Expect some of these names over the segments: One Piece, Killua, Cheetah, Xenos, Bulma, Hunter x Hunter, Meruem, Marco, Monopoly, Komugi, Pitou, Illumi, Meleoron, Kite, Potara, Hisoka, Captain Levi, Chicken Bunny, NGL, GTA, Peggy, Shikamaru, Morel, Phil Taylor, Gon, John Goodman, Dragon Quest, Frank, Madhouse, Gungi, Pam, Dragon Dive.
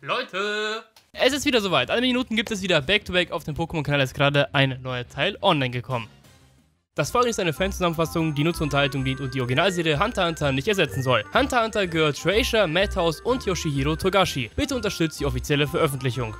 Leute! Es ist wieder soweit. Alle Minuten gibt es wieder Back-to-Back auf dem Pokémon-Kanal. Ist gerade ein neuer Teil online gekommen. Das folgende ist eine Fan-Zusammenfassung, die nur zur Unterhaltung dient und die Originalserie Hunter x Hunter nicht ersetzen soll. Hunter x Hunter gehört Shueisha, Madhouse und Yoshihiro Togashi. Bitte unterstützt die offizielle Veröffentlichung.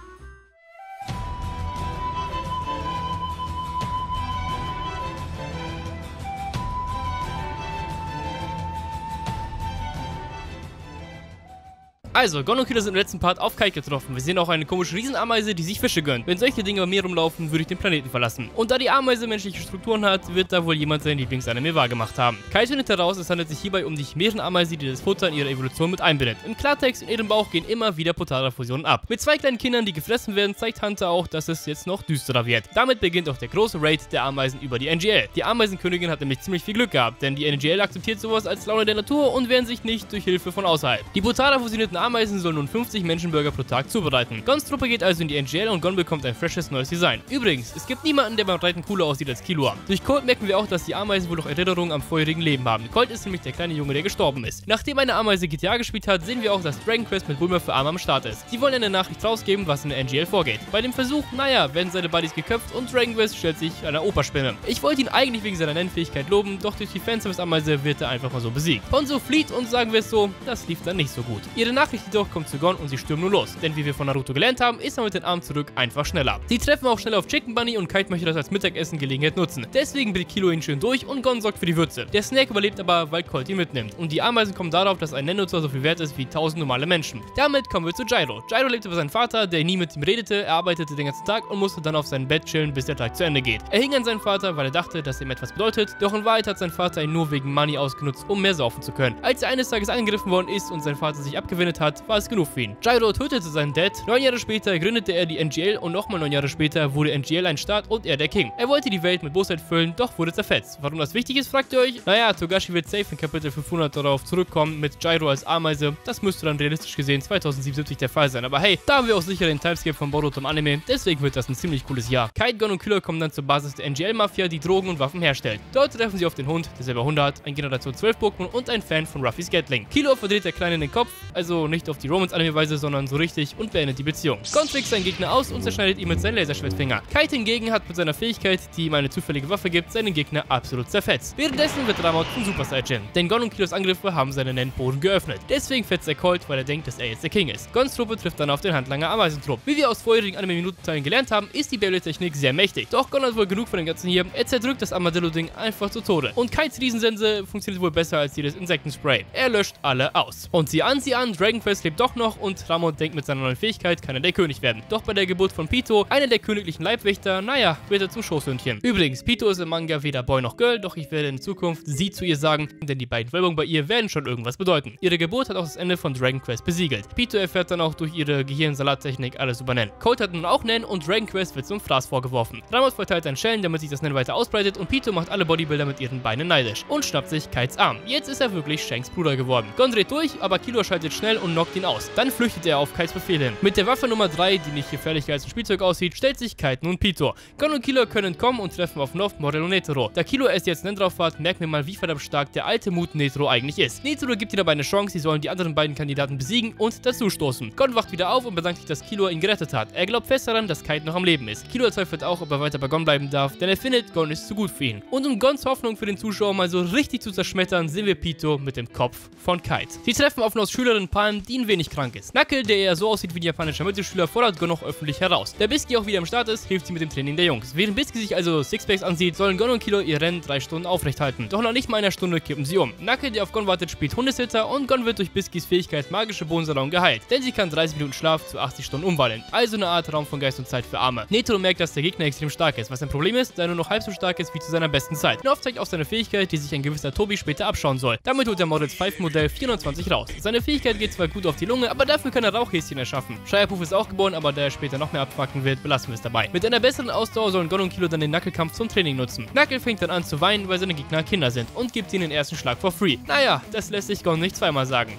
Also, Gon und Kilo sind im letzten Part auf Kite getroffen. Wir sehen auch eine komische Riesenameise, die sich Fische gönnt. Wenn solche Dinge bei mir rumlaufen, würde ich den Planeten verlassen. Und da die Ameise menschliche Strukturen hat, wird da wohl jemand sein Lieblingsanime wahrgemacht haben. Kite findet heraus, es handelt sich hierbei um die Chimärenameise, die das Futter in ihrer Evolution mit einbindet. Im Klartext, in ihrem Bauch gehen immer wieder Potara-Fusionen ab. Mit zwei kleinen Kindern, die gefressen werden, zeigt Hunter auch, dass es jetzt noch düsterer wird. Damit beginnt auch der große Raid der Ameisen über die NGL. Die Ameisenkönigin hat nämlich ziemlich viel Glück gehabt, denn die NGL akzeptiert sowas als Laune der Natur und wehren sich nicht durch Hilfe von außerhalb. Die Potara-fusionierten Ameisen sollen nun 50 Menschenburger pro Tag zubereiten. Gons Truppe geht also in die NGL und Gon bekommt ein freshes neues Design. Übrigens, es gibt niemanden, der beim Reiten cooler aussieht als Killua. Durch Colt merken wir auch, dass die Ameisen wohl noch Erinnerungen am vorherigen Leben haben. Colt ist nämlich der kleine Junge, der gestorben ist. Nachdem eine Ameise GTA gespielt hat, sehen wir auch, dass Dragon Quest mit Bulma für Arme am Start ist. Sie wollen eine Nachricht rausgeben, was in der NGL vorgeht. Bei dem Versuch, naja, werden seine Buddies geköpft und Dragon Quest stellt sich einer Operspinne. Ich wollte ihn eigentlich wegen seiner Nennfähigkeit loben, doch durch die Fanservice-Ameise wird er einfach mal so besiegt. Ponzo flieht und sagen wir es so, das lief dann nicht so gut. Ihre Nachricht jedoch kommt zu Gon und sie stürmen nun los, denn wie wir von Naruto gelernt haben, ist er mit den Armen zurück einfach schneller. Sie treffen auch schnell auf Chicken Bunny und Kite möchte das als Mittagessen Gelegenheit nutzen. Deswegen bringt Kilo ihn schön durch und Gon sorgt für die Würze. Der Snack überlebt aber, weil Colt ihn mitnimmt und die Ameisen kommen darauf, dass ein Nen-Nutzer so viel wert ist wie 1000 normale Menschen. Damit kommen wir zu Gyro. Gyro lebte bei seinem Vater, der nie mit ihm redete, er arbeitete den ganzen Tag und musste dann auf seinem Bett chillen, bis der Tag zu Ende geht. Er hing an seinen Vater, weil er dachte, dass ihm etwas bedeutet, doch in Wahrheit hat sein Vater ihn nur wegen Money ausgenutzt, um mehr saufen zu können. Als er eines Tages angegriffen worden ist und sein Vater sich abgewendet hat, war es genug für ihn. Gyro tötete seinen Dad, 9 Jahre später gründete er die NGL und nochmal 9 Jahre später wurde NGL ein Staat und er der King. Er wollte die Welt mit Bosheit füllen, doch wurde zerfetzt. Warum das wichtig ist, fragt ihr euch? Naja, Togashi wird safe in Kapitel 500 darauf zurückkommen mit Gyro als Ameise. Das müsste dann realistisch gesehen 2077 der Fall sein, aber hey, da haben wir auch sicher den Timescape von Boruto im Anime, deswegen wird das ein ziemlich cooles Jahr. Kite, Gon und Killer kommen dann zur Basis der NGL-Mafia, die Drogen und Waffen herstellt. Dort treffen sie auf den Hund, der selber Hunde hat, ein Generation 12 Pokémon und ein Fan von Ruffys Gatling. Kilo verdreht der Kleine in den Kopf, also nicht auf die Romance-Anime-Weise, sondern so richtig und beendet die Beziehung. Gon trickst seinen Gegner aus und zerschneidet ihn mit seinem Laserschwertfinger. Kite hingegen hat mit seiner Fähigkeit, die ihm eine zufällige Waffe gibt, seinen Gegner absolut zerfetzt. Währenddessen wird Ramaut zum Super Saiyan, denn Gon und Kilos Angriffe haben seinen Nennboden geöffnet. Deswegen fetzt er Colt, weil er denkt, dass er jetzt der King ist. Gons Truppe trifft dann auf den Handlanger Ameisentrupp. Wie wir aus vorherigen Anime-Minuten-Teilen gelernt haben, ist die Beyblade-Technik sehr mächtig. Doch Gon hat wohl genug von dem ganzen hier, er zerdrückt das Armadillo-Ding einfach zu Tode. Und Kites Riesensense funktioniert wohl besser als jedes Insektenspray. Er löscht alle aus. Und sieh an, Dragon Quest lebt doch noch und Ramon denkt, mit seiner neuen Fähigkeit kann er der König werden. Doch bei der Geburt von Pitou, einer der königlichen Leibwächter, naja, wird er zum Schoßhündchen. Übrigens, Pitou ist im Manga weder Boy noch Girl, doch ich werde in Zukunft sie zu ihr sagen, denn die beiden Werbungen bei ihr werden schon irgendwas bedeuten. Ihre Geburt hat auch das Ende von Dragon Quest besiegelt. Pitou erfährt dann auch durch ihre Gehirnsalattechnik alles über Nen. Colt hat nun auch Nen und Dragon Quest wird zum Fraß vorgeworfen. Ramon verteilt dann Schellen, damit sich das Nen weiter ausbreitet und Pitou macht alle Bodybuilder mit ihren Beinen neidisch und schnappt sich Kites Arm. Jetzt ist er wirklich Shanks Bruder geworden. Gon dreht durch, aber Kilo schaltet schnell und knockt ihn aus. Dann flüchtet er auf Kites Befehl hin. Mit der Waffe Nummer 3, die nicht gefährlicher als ein Spielzeug aussieht, stellt sich Kite nun Pitou. Gon und Kilo können kommen und treffen auf Nov, Morel und Netero. Da Kilo es jetzt Nen drauf hat, merken wir mal, wie verdammt stark der alte Mut Netero eigentlich ist. Netero gibt ihnen dabei eine Chance, sie sollen die anderen beiden Kandidaten besiegen und dazustoßen. Gon wacht wieder auf und bedankt sich, dass Kilo ihn gerettet hat. Er glaubt fest daran, dass Kite noch am Leben ist. Kilo zweifelt auch, ob er weiter bei Gon bleiben darf, denn er findet, Gon ist zu gut für ihn. Und um Gons Hoffnung für den Zuschauer mal so richtig zu zerschmettern, sehen wir Pitou mit dem Kopf von Kite. Sie treffen auf Novs Schülerin Pam, die ein wenig krank ist. Nakal, der eher so aussieht wie ein japanischer Mittelschüler, fordert Gon auch öffentlich heraus. Da Bisky auch wieder am Start ist, hilft sie mit dem Training der Jungs. Während Bisky sich also Sixpacks ansieht, sollen Gon und Kilo ihr Rennen 3 Stunden aufrecht halten. Doch nach nicht mal einer Stunde kippen sie um. Nakal, der auf Gon wartet, spielt Hundesitter und Gon wird durch Biskys Fähigkeit magische Bohnensalon geheilt, denn sie kann 30 Minuten Schlaf zu 80 Stunden umwandeln. Also eine Art Raum von Geist und Zeit für Arme. Netero merkt, dass der Gegner extrem stark ist, was ein Problem ist, da er nur noch halb so stark ist wie zu seiner besten Zeit. Nov zeigt auch seine Fähigkeit, die sich ein gewisser Tobi später abschauen soll. Damit holt der Model 5 Modell 24 raus. Seine Fähigkeit geht zwar gut auf die Lunge, aber dafür kann er Rauchhäschen erschaffen. Pouf ist auch geboren, aber da er später noch mehr abfacken wird, belassen wir es dabei. Mit einer besseren Ausdauer sollen Gon und Kilo dann den Knuckle-Kampf zum Training nutzen. Knuckle fängt dann an zu weinen, weil seine Gegner Kinder sind und gibt ihnen den ersten Schlag for free. Naja, das lässt sich Gon nicht zweimal sagen.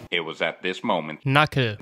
Knuckle.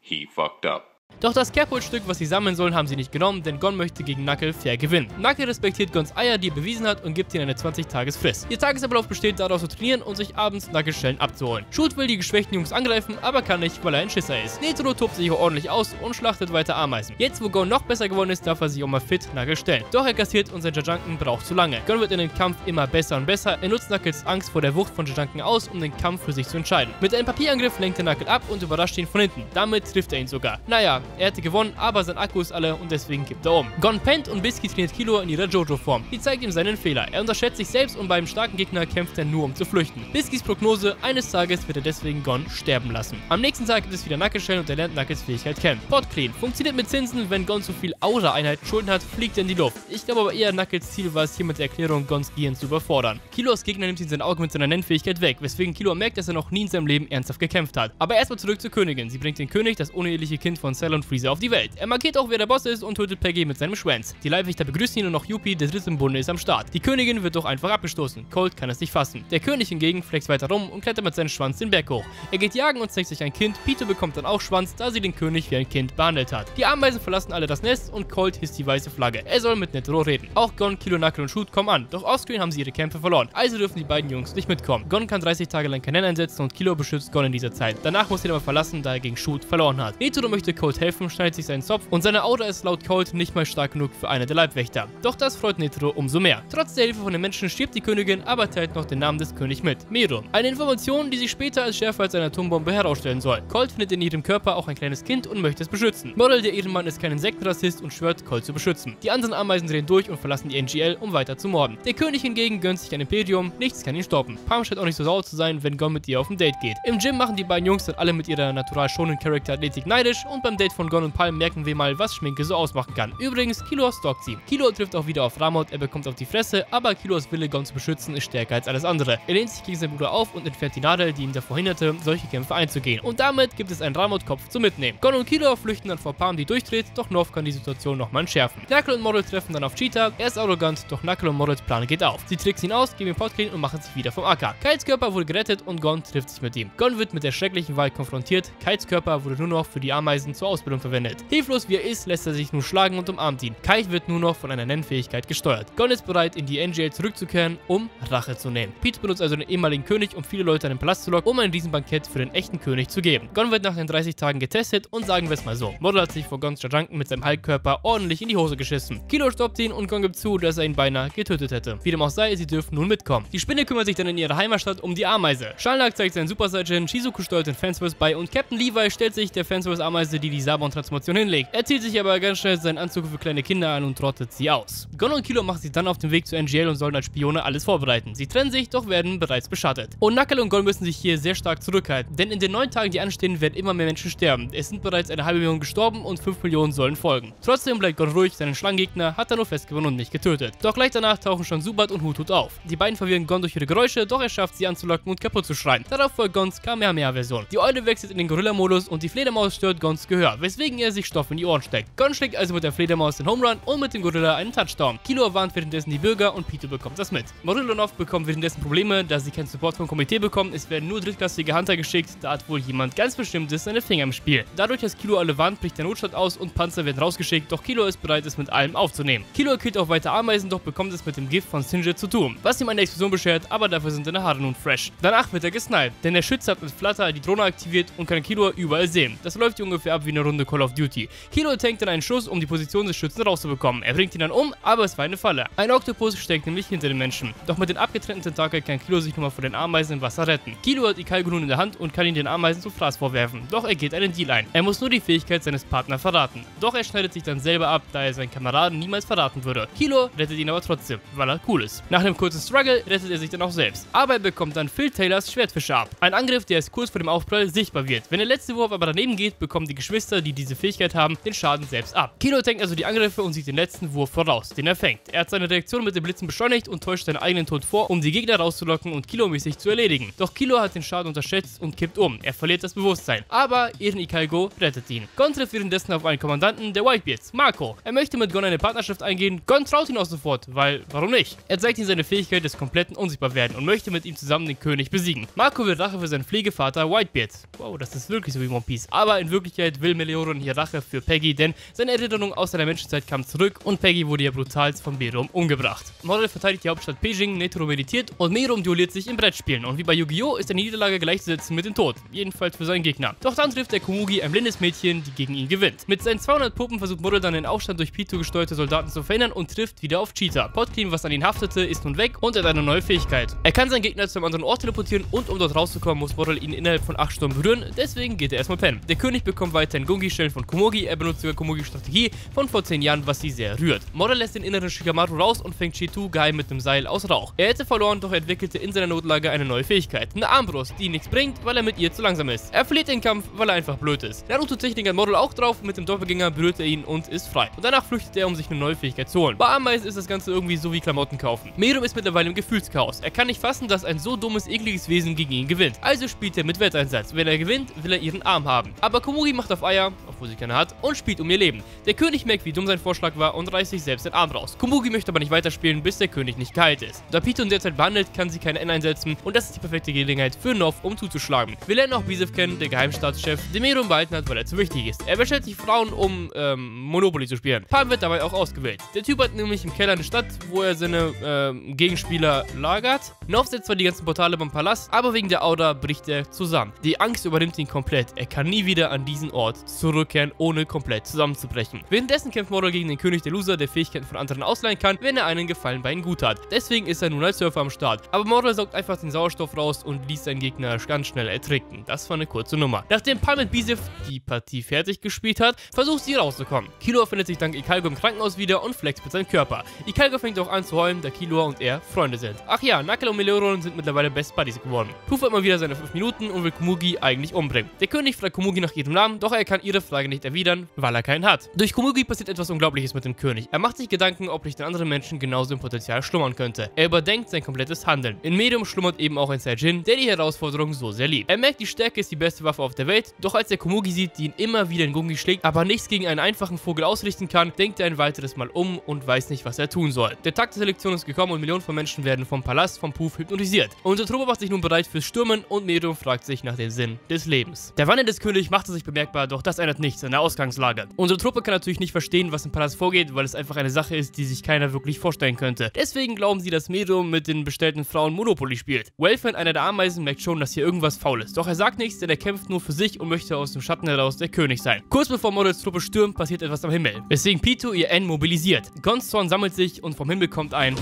He fucked up. Doch das Kerbholzstück, was sie sammeln sollen, haben sie nicht genommen, denn Gon möchte gegen Knuckle fair gewinnen. Knuckle respektiert Gons Eier, die er bewiesen hat, und gibt ihnen eine 20-Tages-Frist. Ihr Tagesablauf besteht daraus zu trainieren und sich abends Knuckle-Schellen abzuholen. Shoot will die geschwächten Jungs angreifen, aber kann nicht, weil er ein Schisser ist. Netero tobt sich hier ordentlich aus und schlachtet weiter Ameisen. Jetzt, wo Gon noch besser geworden ist, darf er sich auch mal fit Knuckle stellen. Doch er kassiert und sein Jajanken braucht zu lange. Gon wird in dem Kampf immer besser und besser. Er nutzt Knuckles Angst vor der Wucht von Jajanken aus, um den Kampf für sich zu entscheiden. Mit einem Papierangriff lenkt er Knuckle ab und überrascht ihn von hinten. Damit trifft er ihn sogar. Naja, er hätte gewonnen, aber sein Akku ist alle und deswegen kippt er um. Gon pennt und Bisky trainiert Kilo in ihrer Jojo-Form. Die zeigt ihm seinen Fehler. Er unterschätzt sich selbst und beim starken Gegner kämpft er nur, um zu flüchten. Biskys Prognose, eines Tages wird er deswegen Gon sterben lassen. Am nächsten Tag gibt es wieder Knuckle-Schellen und er lernt Knuckles Fähigkeit kennen. Potclean funktioniert mit Zinsen, wenn Gon zu viel Aura-Einheiten schulden hat, fliegt er in die Luft. Ich glaube aber eher, Knuckles Ziel war es, hier mit der Erklärung Gons Gehirn zu überfordern. Kilos Gegner nimmt ihm sein Auge mit seiner Nennfähigkeit weg, weswegen Kilo merkt, dass er noch nie in seinem Leben ernsthaft gekämpft hat. Aber erstmal zurück zur Königin. Sie bringt den König, das uneheliche Kind von Cell und Freezer, auf die Welt. Er markiert auch, wer der Boss ist und tötet Peggy mit seinem Schwanz. Die Leibwächter begrüßen ihn und noch Youpi, der dritte im Bunde, ist am Start. Die Königin wird doch einfach abgestoßen. Colt kann es nicht fassen. Der König hingegen flext weiter rum und klettert mit seinem Schwanz den Berg hoch. Er geht jagen und zeigt sich ein Kind. Pitou bekommt dann auch Schwanz, da sie den König wie ein Kind behandelt hat. Die Ameisen verlassen alle das Nest und Colt hisst die weiße Flagge. Er soll mit Netero reden. Auch Gon, Kilo, Knuckle und Shoot kommen an, doch offscreen haben sie ihre Kämpfe verloren. Also dürfen die beiden Jungs nicht mitkommen. Gon kann 30 Tage lang keinen einsetzen und Kilo beschützt Gon in dieser Zeit. Danach muss er ihn aber verlassen, da er gegen Shoot verloren hat. Netero möchte Colt helfen, schneidet sich seinen Zopf und seine Aura ist laut Colt nicht mal stark genug für eine der Leibwächter. Doch das freut Netero umso mehr. Trotz der Hilfe von den Menschen stirbt die Königin, aber teilt noch den Namen des Königs mit, Meruem. Eine Information, die sich später als schärfer als eine Atombombe herausstellen soll. Colt findet in ihrem Körper auch ein kleines Kind und möchte es beschützen. Morel, der Ehrenmann, ist kein Insektenrassist und schwört, Colt zu beschützen. Die anderen Ameisen drehen durch und verlassen die NGL, um weiter zu morden. Der König hingegen gönnt sich ein Imperium, nichts kann ihn stoppen. Pam scheint auch nicht so sauer zu sein, wenn Gon mit ihr auf ein Date geht. Im Gym machen die beiden Jungs dann alle mit ihrer natural schonen Charakter-Athletik neidisch und beim Date von Gon und Palm merken wir mal, was Schminke so ausmachen kann. Übrigens, Kilo stalkt sie. Kilo trifft auch wieder auf Ramot, er bekommt auf die Fresse, aber Kilos Wille, Gon zu beschützen, ist stärker als alles andere. Er lehnt sich gegen seinen Bruder auf und entfernt die Nadel, die ihm davor hinderte, solche Kämpfe einzugehen. Und damit gibt es einen Ramot-Kopf zum Mitnehmen. Gon und Kilo flüchten dann vor Pam, die durchdreht, doch North kann die Situation nochmal entschärfen. Knuckle und Morel treffen dann auf Cheetah, er ist arrogant, doch Knuckle und Morels Plan geht auf. Sie tricksen ihn aus, geben ihm Potclean und machen sich wieder vom Acker. Kites Körper wurde gerettet und Gon trifft sich mit ihm. Gon wird mit der schrecklichen Wahl konfrontiert, Kites Körper wurde nur noch für die Ameisen zur Ausbildung verwendet. Hilflos wie er ist, lässt er sich nun schlagen und umarmt ihn. Kite wird nur noch von einer Nennfähigkeit gesteuert. Gon ist bereit, in die NGL zurückzukehren, um Rache zu nehmen. Pitou benutzt also den ehemaligen König, um viele Leute an den Palast zu locken, um ein Riesenbankett für den echten König zu geben. Gon wird nach den 30 Tagen getestet und sagen wir es mal so. Morel hat sich vor Gons Jajanken mit seinem Hulkkörper ordentlich in die Hose geschissen. Kilo stoppt ihn und Gon gibt zu, dass er ihn beinahe getötet hätte. Wie dem auch sei, sie dürfen nun mitkommen. Die Spinne kümmert sich dann in ihrer Heimatstadt um die Ameise. Shalnak zeigt seinen Super Saiyan, Shizuku steuert den Fanservice bei und Captain Levi stellt sich der Fanservice-Ameise, die Sabon-Transformation hinlegt. Er zieht sich aber ganz schnell seinen Anzug für kleine Kinder an und trottet sie aus. Gon und Kilo machen sich dann auf den Weg zu NGL und sollen als Spione alles vorbereiten. Sie trennen sich, doch werden bereits beschattet. Und Knuckle und Gon müssen sich hier sehr stark zurückhalten, denn in den 9 Tagen, die anstehen, werden immer mehr Menschen sterben. Es sind bereits 1,5 Million gestorben und 5 Millionen sollen folgen. Trotzdem bleibt Gon ruhig, seinen Schlangengegner hat er nur festgewonnen und nicht getötet. Doch gleich danach tauchen schon Zubat und Hutut auf. Die beiden verwirren Gon durch ihre Geräusche, doch er schafft sie anzulocken und kaputt zu schreien. Darauf folgt Gons Kamehameha-Version. Die Eule wechselt in den Gorilla-Modus und die Fledermaus stört Gons Gehör, weswegen er sich Stoff in die Ohren steckt. Gon schlägt also mit der Fledermaus den Homerun und mit dem Gorilla einen Touchdown. Kilo warnt währenddessen die Bürger und Pitou bekommt das mit. Morel und Off bekommen währenddessen Probleme, da sie keinen Support vom Komitee bekommen. Es werden nur drittklassige Hunter geschickt, da hat wohl jemand ganz Bestimmtes seine Finger im Spiel. Dadurch, dass Kilo alle warnt, bricht der Notstand aus und Panzer werden rausgeschickt, doch Kilo ist bereit, es mit allem aufzunehmen. Kilo killt auch weiter Ameisen, doch bekommt es mit dem Gift von Sinjit zu tun, was ihm eine Explosion beschert, aber dafür sind seine Haare nun fresh. Danach wird er gesniped, denn der Schütze hat mit Flutter die Drohne aktiviert und kann Kilo überall sehen. Das läuft ungefähr ab wie eine Runde Call of Duty. Kilo tankt dann einen Schuss, um die Position des Schützen rauszubekommen. Er bringt ihn dann um, aber es war eine Falle. Ein Oktopus steckt nämlich hinter den Menschen. Doch mit den abgetrennten Tentakeln kann Kilo sich nochmal vor den Ameisen im Wasser retten. Kilo hat Ikalgo nun in der Hand und kann ihn den Ameisen zu Fraß vorwerfen. Doch er geht einen Deal ein. Er muss nur die Fähigkeit seines Partners verraten. Doch er schneidet sich dann selber ab, da er seinen Kameraden niemals verraten würde. Kilo rettet ihn aber trotzdem, weil er cool ist. Nach einem kurzen Struggle rettet er sich dann auch selbst. Aber er bekommt dann Phil Taylors Schwertfischer ab. Ein Angriff, der erst kurz vor dem Aufprall sichtbar wird. Wenn der letzte Wurf aber daneben geht, bekommen die Geschwister, die diese Fähigkeit haben, den Schaden selbst ab. Kilo tankt also die Angriffe und sieht den letzten Wurf voraus, den er fängt. Er hat seine Reaktion mit den Blitzen beschleunigt und täuscht seinen eigenen Tod vor, um die Gegner rauszulocken und kilomäßig zu erledigen. Doch Kilo hat den Schaden unterschätzt und kippt um. Er verliert das Bewusstsein. Aber Ehren Ikalgo rettet ihn. Gon trifft währenddessen auf einen Kommandanten der Whitebeards, Marco. Er möchte mit Gon eine Partnerschaft eingehen. Gon traut ihn auch sofort, weil warum nicht? Er zeigt ihm seine Fähigkeit des kompletten Unsichtbarwerden und möchte mit ihm zusammen den König besiegen. Marco will Rache für seinen Pflegevater Whitebeards. Wow, das ist wirklich so wie One Piece. Aber in Wirklichkeit will Meleoron hier Rache für Peggy, denn seine Erinnerung aus seiner Menschenzeit kam zurück und Peggy wurde ja brutalst von Meruem umgebracht. Morel verteidigt die Hauptstadt Beijing, Netero meditiert und Meruem duelliert sich in Brettspielen und wie bei Yu-Gi-Oh! Ist eine Niederlage gleichzusetzen mit dem Tod, jedenfalls für seinen Gegner. Doch dann trifft der Komugi ein blindes Mädchen, die gegen ihn gewinnt. Mit seinen 200 Puppen versucht Morel dann den Aufstand durch Pitou gesteuerte Soldaten zu verhindern und trifft wieder auf Cheetah. Potklim, was an ihn haftete, ist nun weg und er hat eine neue Fähigkeit. Er kann seinen Gegner zu einem anderen Ort teleportieren und um dort rauszukommen, muss Morel ihn innerhalb von 8 Stunden berühren, deswegen geht er erstmal pennen. Der König bekommt weiterhin Gungi-Stellen von Komugi, er benutzt sogar Komugis Strategie von vor 10 Jahren, was sie sehr rührt. Morel lässt den inneren Shikamaru raus und fängt Cheetah geheim mit einem Seil aus Rauch. Er hätte verloren, doch er entwickelte in seiner Notlage eine neue Fähigkeit, eine Armbrust, die nichts bringt, weil er mit ihr zu langsam ist. Er verliert den Kampf, weil er einfach blöd ist. Naruto-Technik hat Morel auch drauf, mit dem Doppelgänger berührt er ihn und ist frei. Und danach flüchtet er, um sich eine neue Fähigkeit zu holen. Bei Ameisen ist das Ganze irgendwie so wie Klamotten kaufen. Meruem ist mittlerweile im Gefühlschaos. Er kann nicht fassen, dass ein so dummes, ekliges Wesen gegen ihn gewinnt. Also spielt er mit Wetteinsatz. Wenn er gewinnt, will er ihren Arm haben. Aber Komugi macht auf Eier, obwohl sie keine hat, und spielt um ihr Leben. Der König merkt, wie dumm sein Vorschlag war und reißt sich selbst den Arm raus. Komugi möchte aber nicht weiterspielen, bis der König nicht geheilt ist. Da Pitou in der Zeit behandelt, kann sie keine N einsetzen und das ist die perfekte Gelegenheit für Nov, um zuzuschlagen. Wir lernen auch Bizeff kennen, der Geheimstaatschef, den Meruem behalten hat, weil er zu wichtig ist. Er bestellt sich Frauen, um Monopoly zu spielen. Pam wird dabei auch ausgewählt. Der Typ hat nämlich im Keller eine Stadt, wo er seine Gegenspieler lagert. Nov setzt zwar die ganzen Portale beim Palast, aber wegen der Aura bricht er zusammen. Die Angst übernimmt ihn komplett. Er kann nie wieder an diesen Ort zurückkehren, ohne komplett zusammenzubrechen. Währenddessen kämpft Morel gegen den König der Loser, der Fähigkeiten von anderen ausleihen kann, wenn er einen Gefallen bei ihm gut hat. Deswegen ist er nun als Surfer am Start. Aber Morel saugt einfach den Sauerstoff raus und ließ seinen Gegner ganz schnell ertrinken. Das war eine kurze Nummer. Nachdem Pam mit Bizeff die Partie fertig gespielt hat, versucht sie rauszukommen. Kilo findet sich dank Ikalgo im Krankenhaus wieder und flext mit seinem Körper. Ikalgo fängt auch an zu heulen, da Killua und er Freunde sind. Ach ja, Nakal und Meleoron sind mittlerweile Best Buddies geworden. Pouf hat mal wieder seine 5 Minuten und will Komugi eigentlich umbringen. Der König fragt Komugi nach ihrem Namen, doch er kann ihre Frage nicht erwidern, weil er keinen hat. Durch Komugi passiert etwas Unglaubliches mit dem König. Er macht sich Gedanken, ob nicht den anderen Menschen genauso im Potenzial schlummern könnte. Er überdenkt sein komplettes Handeln. In Meruem schlummert eben auch ein Saiyajin, der die Herausforderung so sehr liebt. Er merkt, die Stärke ist die beste Waffe auf der Welt, doch als er Komugi sieht, die ihn immer wieder in Gungi schlägt, aber nichts gegen einen einfachen Vogel ausrichten kann, denkt er ein weiteres Mal um und weiß nicht, was er tun soll. Der Tag der Selektion ist gekommen und Millionen von Menschen werden vom Palast von Pouf hypnotisiert. Unsere Truppe macht sich nun bereit fürs Stürmen und Meruem fragt sich nach dem Sinn des Lebens. Der Wandel des Königs machte sich bemerkbar, doch das ändert nichts an der Ausgangslage. Unsere Truppe kann natürlich nicht verstehen, was im Palast vorgeht, weil es einfach eine Sache ist, die sich keiner wirklich vorstellen könnte. Deswegen glauben sie, dass Meruem mit den bestellten Frauen Monopoly spielt. Welfan, einer der Ameisen, merkt schon, dass hier irgendwas faul ist. Doch er sagt nichts, denn er kämpft nur für sich und möchte aus dem Schatten heraus der König sein. Kurz bevor Morels Truppe stürmt, passiert etwas am Himmel, weswegen Pitou ihr N mobilisiert. Gons Zorn sammelt sich und vom Himmel kommt ein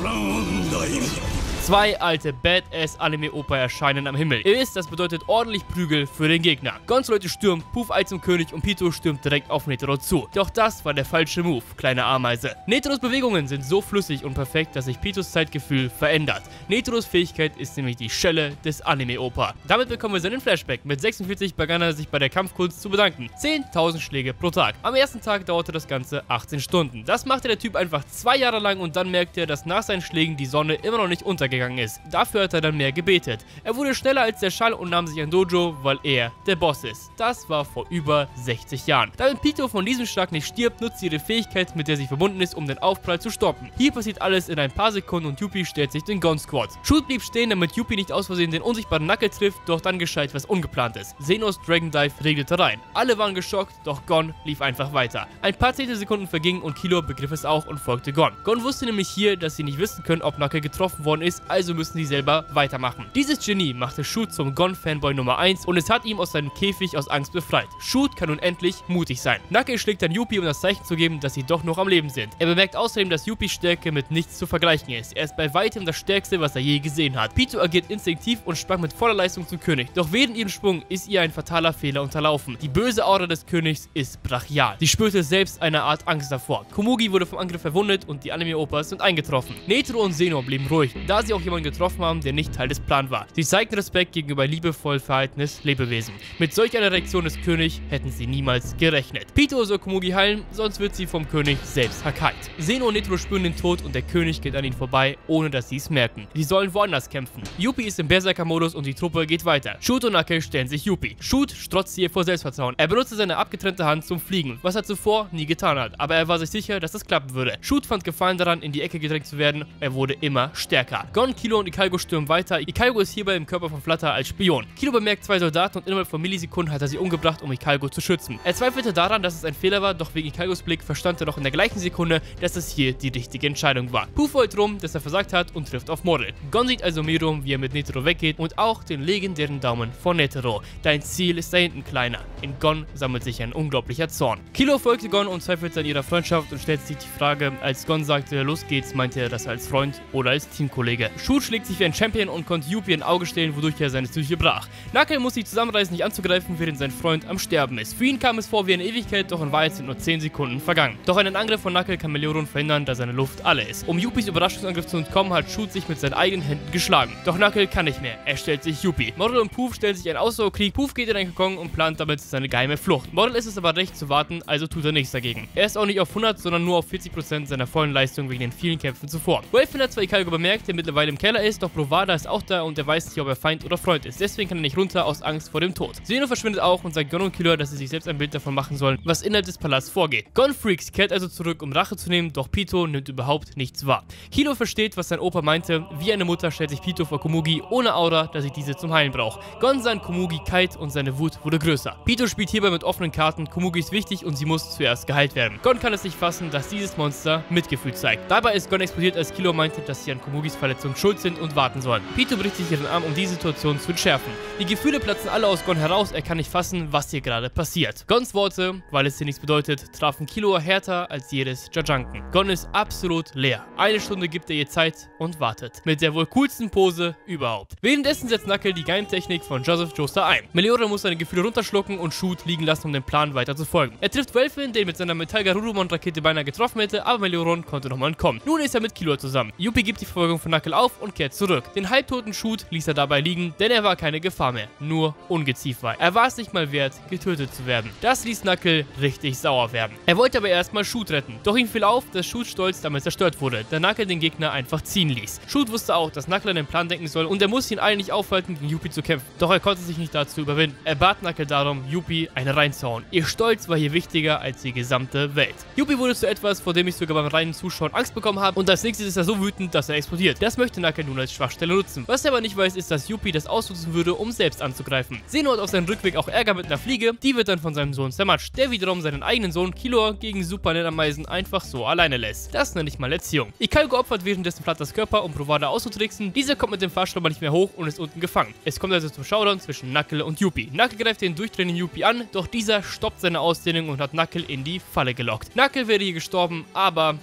Zwei alte Badass-Anime-Opa erscheinen am Himmel. Ihr wisst, das bedeutet ordentlich Prügel für den Gegner. Gons Leute stürmen, Pouf eilt zum König und Pitou stürmt direkt auf Netero zu. Doch das war der falsche Move, kleine Ameise. Neteros Bewegungen sind so flüssig und perfekt, dass sich Pitous Zeitgefühl verändert. Neteros Fähigkeit ist nämlich die Schelle des Anime-Opa. Damit bekommen wir seinen Flashback. Mit 46 begann er sich bei der Kampfkunst zu bedanken. 10.000 Schläge pro Tag. Am ersten Tag dauerte das Ganze 18 Stunden. Das machte der Typ einfach 2 Jahre lang und dann merkte er, dass nach seinen Schlägen die Sonne immer noch nicht untergeht ist. Dafür hat er dann mehr gebetet. Er wurde schneller als der Schall und nahm sich ein Dojo, weil er der Boss ist. Das war vor über 60 Jahren. Damit Pitou von diesem Schlag nicht stirbt, nutzt sie ihre Fähigkeit, mit der sie verbunden ist, um den Aufprall zu stoppen. Hier passiert alles in ein paar Sekunden und Youpi stellt sich den Gon Squad. Shoot blieb stehen, damit Youpi nicht aus Versehen den unsichtbaren Knuckle trifft, doch dann geschah etwas Ungeplantes. Xenos Dragon Dive regelte rein. Alle waren geschockt, doch Gon lief einfach weiter. Ein paar Zehntelsekunden vergingen und Kilo begriff es auch und folgte Gon. Gon wusste nämlich hier, dass sie nicht wissen können, ob Knuckle getroffen worden ist, also müssen sie selber weitermachen. Dieses Genie machte Shoot zum Gon-Fanboy Nummer 1 und es hat ihn aus seinem Käfig aus Angst befreit. Shoot kann nun endlich mutig sein. Knuckle schlägt dann Youpi, um das Zeichen zu geben, dass sie doch noch am Leben sind. Er bemerkt außerdem, dass Yupis Stärke mit nichts zu vergleichen ist. Er ist bei weitem das Stärkste, was er je gesehen hat. Pitou agiert instinktiv und sprang mit voller Leistung zum König. Doch während ihrem Sprung ist ihr ein fataler Fehler unterlaufen. Die böse Aura des Königs ist brachial. Sie spürte selbst eine Art Angst davor. Komugi wurde vom Angriff verwundet und die Anime-Opas sind eingetroffen. Netero und Zeno blieben ruhig, da sie auch jemanden getroffen haben, der nicht Teil des Plans war. Sie zeigten Respekt gegenüber liebevoll verhaltenes Lebewesen. Mit solch einer Reaktion des Königs hätten sie niemals gerechnet. Pitou soll Komugi heilen, sonst wird sie vom König selbst hakait. Zeno und Netero spüren den Tod und der König geht an ihnen vorbei, ohne dass sie es merken. Sie sollen woanders kämpfen. Youpi ist im Berserker-Modus und die Truppe geht weiter. Shoot und Knuckle stellen sich Youpi. Shoot strotzt ihr vor Selbstvertrauen. Er benutzte seine abgetrennte Hand zum Fliegen, was er zuvor nie getan hat, aber er war sich sicher, dass das klappen würde. Shoot fand Gefallen daran, in die Ecke gedrängt zu werden. Er wurde immer stärker. Gon Gon, Kilo und Ikalgo stürmen weiter. Ikalgo ist hierbei im Körper von Flutter als Spion. Kilo bemerkt zwei Soldaten und innerhalb von Millisekunden hat er sie umgebracht, um Ikalgo zu schützen. Er zweifelte daran, dass es ein Fehler war, doch wegen Ikalgos Blick verstand er noch in der gleichen Sekunde, dass es hier die richtige Entscheidung war. Pouf wollte rum, dass er versagt hat und trifft auf Morel. Gon sieht also Meruem, wie er mit Netero weggeht und auch den legendären Daumen von Netero. Dein Ziel ist da hinten, Kleiner. In Gon sammelt sich ein unglaublicher Zorn. Kilo folgte Gon und zweifelte an ihrer Freundschaft und stellt sich die Frage, als Gon sagte, los geht's, meinte er das als Freund oder als Teamkollege. Shu schlägt sich wie ein Champion und konnte Youpi in Auge stehlen, wodurch er seine Psyche brach. Nakal muss sich zusammenreißen, nicht anzugreifen, während sein Freund am Sterben ist. Für ihn kam es vor wie eine Ewigkeit, doch in Wahrheit sind nur 10 Sekunden vergangen. Doch einen Angriff von Nakal kann Meleoron verhindern, da seine Luft alle ist. Um Youpis Überraschungsangriff zu entkommen, hat Shu sich mit seinen eigenen Händen geschlagen. Doch Nakal kann nicht mehr, er stellt sich Youpi. Morel und Pouf stellen sich einen Ausdauerkrieg, Pouf geht in einen Kokon und plant damit seine geheime Flucht. Morel ist es aber recht zu warten, also tut er nichts dagegen. Er ist auch nicht auf 100, sondern nur auf 40% seiner vollen Leistung wegen den vielen Kämpfen zuvor. Wave hat zwar Ikalgo bemerkt, der mittlerweile im Keller ist, doch Brovada ist auch da und er weiß nicht, ob er Feind oder Freund ist. Deswegen kann er nicht runter aus Angst vor dem Tod. Zeno verschwindet auch und sagt Gon und Killua, dass sie sich selbst ein Bild davon machen sollen, was innerhalb des Palasts vorgeht. Gon Freaks kehrt also zurück, um Rache zu nehmen, doch Pitou nimmt überhaupt nichts wahr. Kilo versteht, was sein Opa meinte. Wie eine Mutter stellt sich Pitou vor Komugi ohne Aura, da sie diese zum Heilen braucht. Gon sah an Komugi Kite und seine Wut wurde größer. Pitou spielt hierbei mit offenen Karten, Komugi ist wichtig und sie muss zuerst geheilt werden. Gon kann es nicht fassen, dass dieses Monster Mitgefühl zeigt. Dabei ist Gon explodiert, als Kilo meinte, dass sie an Komugis Verletzung schuld sind und warten sollen. Pitou bricht sich ihren Arm, um die Situation zu entschärfen. Die Gefühle platzen alle aus Gon heraus, er kann nicht fassen, was hier gerade passiert. Gons Worte, weil es hier nichts bedeutet, trafen Killua härter als jedes Jajanken. Gon ist absolut leer. Eine Stunde gibt er ihr Zeit und wartet. Mit der wohl coolsten Pose überhaupt. Währenddessen setzt Knuckle die Geheimtechnik von Joseph Joestar ein. Meleoron muss seine Gefühle runterschlucken und Shoot liegen lassen, um dem Plan weiter zu folgen. Er trifft Welfin, den mit seiner Metall-Garurumon-Rakete beinahe getroffen hätte, aber Meleoron konnte nochmal entkommen. Nun ist er mit Killua zusammen. Youpi gibt die Verfolgung von Knuckle auf und kehrt zurück. Den halbtoten Shoot ließ er dabei liegen, denn er war keine Gefahr mehr. Nur ungeziefer war. Er war es nicht mal wert, getötet zu werden. Das ließ Knuckle richtig sauer werden. Er wollte aber erstmal Shoot retten. Doch ihm fiel auf, dass Shoot stolz damit zerstört wurde, da Knuckle den Gegner einfach ziehen ließ. Shoot wusste auch, dass Knuckle an den Plan denken soll und er musste ihn eigentlich aufhalten, gegen Youpi zu kämpfen. Doch er konnte sich nicht dazu überwinden. Er bat Knuckle darum, Youpi eine reinzuhauen. Ihr Stolz war hier wichtiger als die gesamte Welt. Youpi wurde zu etwas, vor dem ich sogar beim reinen Zuschauen Angst bekommen habe und als nächstes ist er so wütend, dass er explodiert. Das möchte Knuckle nun als Schwachstelle nutzen. Was er aber nicht weiß, ist, dass Youpi das ausnutzen würde, um selbst anzugreifen. Zeno hat auf seinem Rückweg auch Ärger mit einer Fliege, die wird dann von seinem Sohn zermatscht, der wiederum seinen eigenen Sohn Killua gegen Super Nenameisen einfach so alleine lässt. Das nenne ich mal Erziehung. Ikalgo opfert währenddessen Flutters Körper, um Brovada auszutricksen. Dieser kommt mit dem Fahrstuhl aber nicht mehr hoch und ist unten gefangen. Es kommt also zum Showdown zwischen Knuckle und Youpi. Knuckle greift den durchdrehenden Youpi an, doch dieser stoppt seine Ausdehnung und hat Knuckle in die Falle gelockt. Knuckle wäre hier gestorben, aber...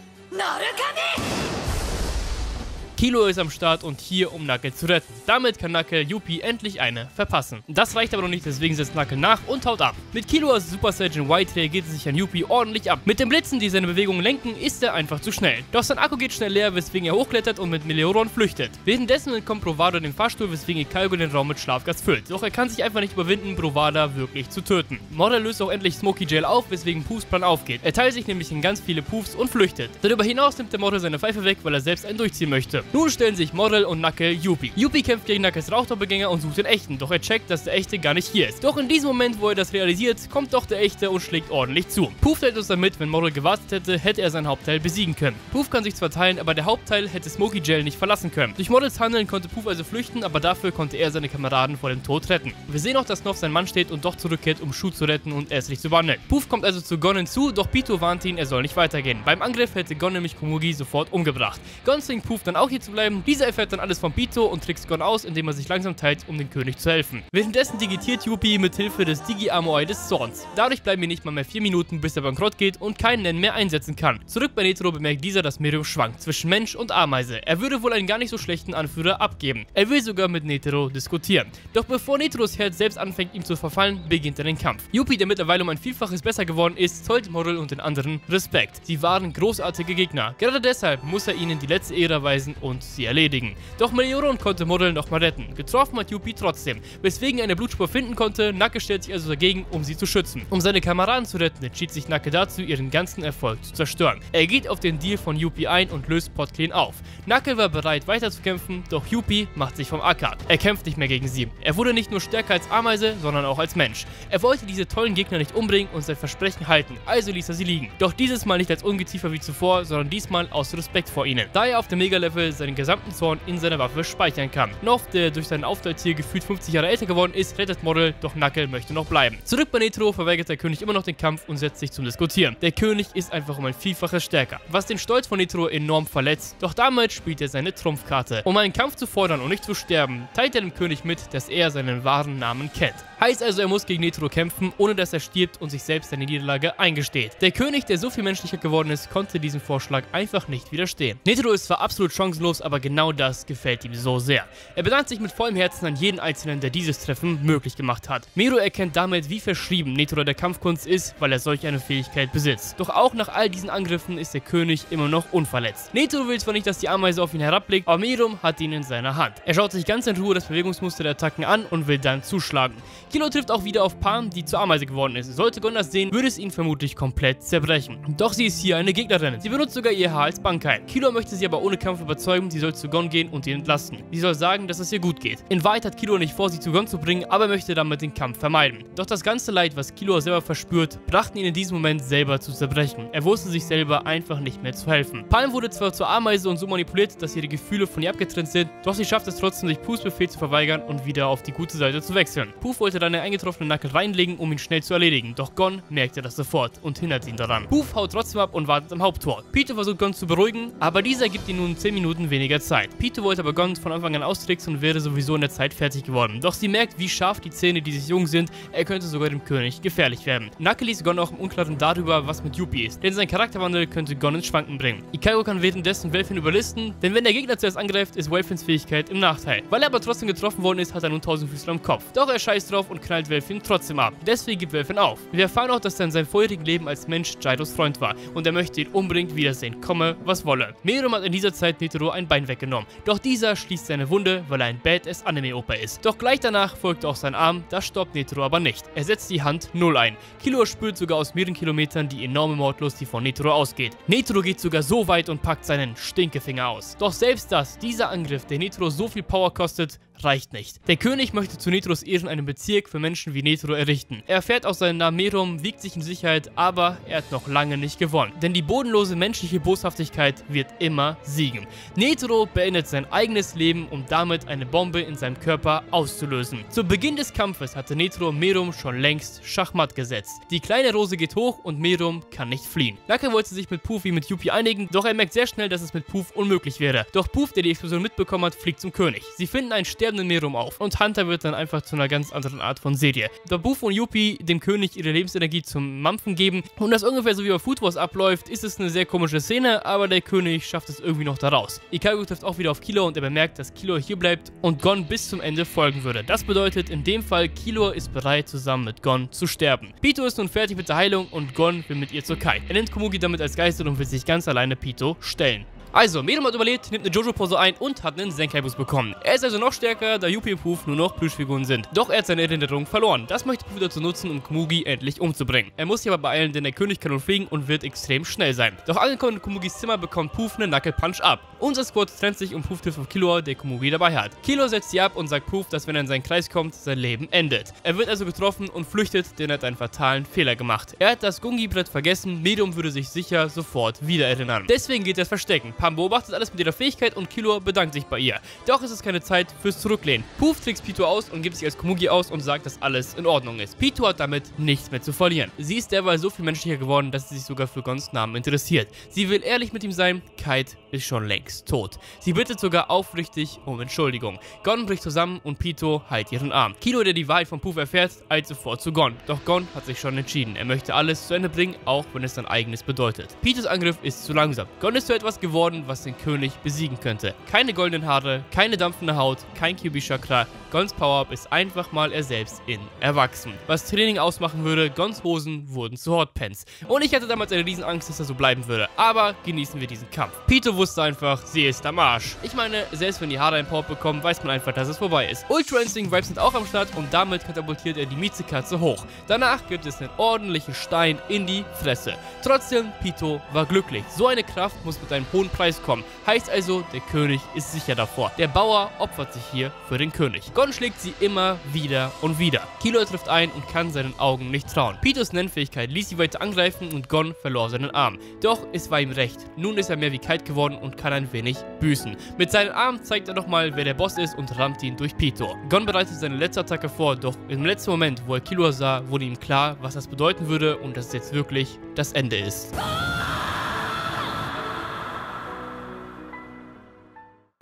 Kilo ist am Start und hier, um Knuckle zu retten. Damit kann Knuckle Youpi endlich eine verpassen. Das reicht aber noch nicht, deswegen setzt Knuckle nach und haut ab. Mit Kilo als Super Saiyan White reagiert er sich an Youpi ordentlich ab. Mit den Blitzen, die seine Bewegungen lenken, ist er einfach zu schnell. Doch sein Akku geht schnell leer, weswegen er hochklettert und mit Meleoron flüchtet. Währenddessen entkommt Brovada dem Fahrstuhl, weswegen Ikalgo den Raum mit Schlafgas füllt. Doch er kann sich einfach nicht überwinden, Brovada wirklich zu töten. Morel löst auch endlich Smoky Jail auf, weswegen Poufs Plan aufgeht. Er teilt sich nämlich in ganz viele Poufs und flüchtet. Darüber hinaus nimmt der Morel seine Pfeife weg, weil er selbst einen durchziehen möchte. Nun stellen sich Morel und Knuckle Youpi. Youpi kämpft gegen Knuckles Rauchdoppelgänger und sucht den Echten, doch er checkt, dass der Echte gar nicht hier ist. Doch in diesem Moment, wo er das realisiert, kommt doch der Echte und schlägt ordentlich zu. Pouf teilt uns damit, wenn Morel gewartet hätte, hätte er seinen Hauptteil besiegen können. Pouf kann sich zwar teilen, aber der Hauptteil hätte Smoky Jail nicht verlassen können. Durch Morels Handeln konnte Pouf also flüchten, aber dafür konnte er seine Kameraden vor dem Tod retten. Wir sehen auch, dass noch sein Mann steht und doch zurückkehrt, um Shu zu retten und es nicht zu wandeln. Pouf kommt also zu Gon hinzu, doch Pitou warnt ihn, er soll nicht weitergehen. Beim Angriff hätte Gon nämlich Komugi sofort umgebracht. Gon zwingt Pouf dann auch hier zu bleiben. Dieser erfährt dann alles von Pitou und trickst Gon aus, indem er sich langsam teilt, um dem König zu helfen. Währenddessen digitiert Youpi mit Hilfe des Digi-Armor-Ei des Zorns. Dadurch bleiben ihm nicht mal mehr 4 Minuten, bis er bankrott geht und keinen Nen mehr einsetzen kann. Zurück bei Netero bemerkt dieser, dass Meruem schwankt zwischen Mensch und Ameise. Er würde wohl einen gar nicht so schlechten Anführer abgeben. Er will sogar mit Netero diskutieren. Doch bevor Neteros Herz selbst anfängt, ihm zu verfallen, beginnt er den Kampf. Youpi, der mittlerweile um ein Vielfaches besser geworden ist, zollt Morel und den anderen Respekt. Sie waren großartige Gegner. Gerade deshalb muss er ihnen die letzte Ehre weisen und sie erledigen. Doch Meleoron konnte Morel nochmal retten. Getroffen hat Youpi trotzdem, weswegen er eine Blutspur finden konnte. Knuckle stellt sich also dagegen, um sie zu schützen. Um seine Kameraden zu retten, entschied sich Knuckle dazu, ihren ganzen Erfolg zu zerstören. Er geht auf den Deal von Youpi ein und löst Pot Clean auf. Knuckle war bereit weiterzukämpfen, doch Youpi macht sich vom Acker. Er kämpft nicht mehr gegen sie. Er wurde nicht nur stärker als Ameise, sondern auch als Mensch. Er wollte diese tollen Gegner nicht umbringen und sein Versprechen halten, also ließ er sie liegen. Doch dieses Mal nicht als Ungeziefer wie zuvor, sondern diesmal aus Respekt vor ihnen. Da er auf dem Mega-Level seinen gesamten Zorn in seiner Waffe speichern kann. Noff, der durch seinen Auftritt hier gefühlt 50 Jahre älter geworden ist, rettet Morel, doch Knuckle möchte noch bleiben. Zurück bei Netero verweigert der König immer noch den Kampf und setzt sich zum Diskutieren. Der König ist einfach um ein Vielfaches stärker, was den Stolz von Netero enorm verletzt, doch damit spielt er seine Trumpfkarte. Um einen Kampf zu fordern und nicht zu sterben, teilt er dem König mit, dass er seinen wahren Namen kennt. Heißt also, er muss gegen Netero kämpfen, ohne dass er stirbt und sich selbst seine Niederlage eingesteht. Der König, der so viel menschlicher geworden ist, konnte diesem Vorschlag einfach nicht widerstehen. Netero ist zwar absolut chancenlos, aber genau das gefällt ihm so sehr. Er bedankt sich mit vollem Herzen an jeden Einzelnen, der dieses Treffen möglich gemacht hat. Meru erkennt damit, wie verschrieben Netero der Kampfkunst ist, weil er solch eine Fähigkeit besitzt. Doch auch nach all diesen Angriffen ist der König immer noch unverletzt. Netero will zwar nicht, dass die Ameise auf ihn herabblickt, aber Meruem hat ihn in seiner Hand. Er schaut sich ganz in Ruhe das Bewegungsmuster der Attacken an und will dann zuschlagen. Kilo trifft auch wieder auf Pam, die zur Ameise geworden ist. Sollte Gon das sehen, würde es ihn vermutlich komplett zerbrechen. Doch sie ist hier eine Gegnerin. Sie benutzt sogar ihr Haar als Bankei. Kilo möchte sie aber ohne Kampf überzeugen, sie soll zu Gon gehen und ihn entlasten. Sie soll sagen, dass es ihr gut geht. In Wahrheit hat Kilo nicht vor, sie zu Gon zu bringen, aber möchte damit den Kampf vermeiden. Doch das ganze Leid, was Kilo selber verspürt, brachten ihn in diesem Moment selber zu zerbrechen. Er wusste sich selber einfach nicht mehr zu helfen. Palm wurde zwar zur Ameise und so manipuliert, dass ihre Gefühle von ihr abgetrennt sind, doch sie schafft es trotzdem, sich Poufs Befehl zu verweigern und wieder auf die gute Seite zu wechseln. Pouf wollte dann den eingetroffenen Knuckle reinlegen, um ihn schnell zu erledigen, doch Gon merkte das sofort und hindert ihn daran. Pouf haut trotzdem ab und wartet am Haupttor. Pitou versucht Gon zu beruhigen, aber dieser gibt ihm nun 10 Minuten weniger Zeit. Pitou wollte aber Gon von Anfang an austricksen und wäre sowieso in der Zeit fertig geworden, doch sie merkt, wie scharf die Zähne dieses Jungen sind, er könnte sogar dem König gefährlich werden. Knuckle ließ Gon auch im Unklaren darüber, was mit Youpi ist, denn sein Charakterwandel könnte Gon ins Schwanken bringen. Ikalgo kann währenddessen Welfin überlisten, denn wenn der Gegner zuerst angreift, ist Welfins Fähigkeit im Nachteil. Weil er aber trotzdem getroffen worden ist, hat er nun 1000 Füßler am Kopf. Doch er scheißt drauf und knallt Welfin trotzdem ab. Deswegen gibt Welfin auf. Wir erfahren auch, dass er in seinem vorherigen Leben als Mensch Gyros Freund war und er möchte ihn unbedingt wiedersehen, komme was wolle. Meruem hat in dieser Zeit Netero ein Bein weggenommen, doch dieser schließt seine Wunde, weil er ein Badass Anime-Opa ist. Doch gleich danach folgt auch sein Arm, das stoppt Netero aber nicht. Er setzt die Hand 0 ein. Kilo spürt sogar aus mehreren Kilometern die enorme Mordlust, die von Netero ausgeht. Netero geht sogar so weit und packt seinen Stinkefinger aus. Doch selbst das, dieser Angriff, der Netero so viel Power kostet, reicht nicht. Der König möchte zu Neteros Ehren einen Bezirk für Menschen wie Netero errichten. Er erfährt auch seinen Namen Meruem, wiegt sich in Sicherheit, aber er hat noch lange nicht gewonnen. Denn die bodenlose menschliche Boshaftigkeit wird immer siegen. Netero beendet sein eigenes Leben, um damit eine Bombe in seinem Körper auszulösen. Zu Beginn des Kampfes hatte Netero Meruem schon längst Schachmatt gesetzt. Die kleine Rose geht hoch und Meruem kann nicht fliehen. Knuckle wollte sich mit Pouf wie mit Youpi einigen, doch er merkt sehr schnell, dass es mit Pouf unmöglich wäre. Doch Pouf, der die Explosion mitbekommen hat, fliegt zum König. Sie finden einen Stern Meruem auf und Hunter wird dann einfach zu einer ganz anderen Art von Serie. Da Pouf und Youpi dem König ihre Lebensenergie zum Mampfen geben und das ungefähr so wie bei Food Wars abläuft, ist es eine sehr komische Szene, aber der König schafft es irgendwie noch daraus. Ikalgo trifft auch wieder auf Kilo und er bemerkt, dass Kilo hier bleibt und Gon bis zum Ende folgen würde. Das bedeutet in dem Fall, Kilo ist bereit, zusammen mit Gon zu sterben. Pitou ist nun fertig mit der Heilung und Gon will mit ihr zur Kite. Er nennt Komugi damit als Geister und will sich ganz alleine Pitou stellen. Also, Meruem hat überlebt, nimmt eine Jojo-Pose ein und hat einen Senkai-Bus bekommen. Er ist also noch stärker, da Youpi und Pouf nur noch Plüschfiguren sind. Doch er hat seine Erinnerung verloren. Das möchte Pouf dazu nutzen, um Komugi endlich umzubringen. Er muss sich aber beeilen, denn der König kann nun fliegen und wird extrem schnell sein. Doch angekommen in Komugis Zimmer bekommt Pouf einen Knuckle-Punch ab. Unser Squad trennt sich und Pouf trifft auf Killua, der Komugi dabei hat. Killua setzt sie ab und sagt Pouf, dass wenn er in seinen Kreis kommt, sein Leben endet. Er wird also getroffen und flüchtet, denn er hat einen fatalen Fehler gemacht. Er hat das Gungi-Brett vergessen, Meruem würde sich sicher sofort wieder erinnern. Deswegen geht er verstecken. Pam beobachtet alles mit ihrer Fähigkeit und Killua bedankt sich bei ihr. Doch es ist keine Zeit fürs Zurücklehnen. Pouf trickst Pitou aus und gibt sich als Komugi aus und sagt, dass alles in Ordnung ist. Pitou hat damit nichts mehr zu verlieren. Sie ist derweil so viel menschlicher geworden, dass sie sich sogar für Gons Namen interessiert. Sie will ehrlich mit ihm sein, Kite ist schon längst tot. Sie bittet sogar aufrichtig um Entschuldigung. Gon bricht zusammen und Pitou heilt ihren Arm. Kilo, der die Wahrheit von Pouf erfährt, eilt sofort zu Gon. Doch Gon hat sich schon entschieden. Er möchte alles zu Ende bringen, auch wenn es sein eigenes bedeutet. Pitous Angriff ist zu langsam. Gon ist zu etwas geworden, was den König besiegen könnte. Keine goldenen Haare, keine dampfende Haut, kein Kyubi-Chakra. Gons Power-Up ist einfach mal er selbst in Erwachsen. Was Training ausmachen würde, Gons Hosen wurden zu Hotpants. Und ich hatte damals eine Riesenangst, dass er so bleiben würde. Aber genießen wir diesen Kampf. Pitou wusste einfach, sie ist am Arsch. Ich meine, selbst wenn die Haare ein Power-Up bekommen, weiß man einfach, dass es vorbei ist. Ultra Instinct-Vibes sind auch am Start und damit katapultiert er die Miezekatze hoch. Danach gibt es einen ordentlichen Stein in die Fresse. Trotzdem, Pitou war glücklich. So eine Kraft muss mit einem hohen Preis Preis kommen. Heißt also, der König ist sicher davor. Der Bauer opfert sich hier für den König. Gon schlägt sie immer wieder und wieder. Kilo trifft ein und kann seinen Augen nicht trauen. Pitous Nennfähigkeit ließ sie weiter angreifen und Gon verlor seinen Arm. Doch es war ihm recht. Nun ist er mehr wie Kite geworden und kann ein wenig büßen. Mit seinen Armen zeigt er nochmal, wer der Boss ist und rammt ihn durch Pitou. Gon bereitet seine letzte Attacke vor, doch im letzten Moment, wo er Killua sah, wurde ihm klar, was das bedeuten würde und dass es jetzt wirklich das Ende ist.